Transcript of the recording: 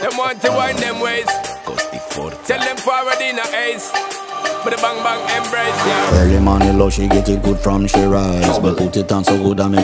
Them want to wind them ways. Tell them forward in a ace. But the bang bang embrace, yeah. Early money low, she get it good from she rise. But put it on so good I make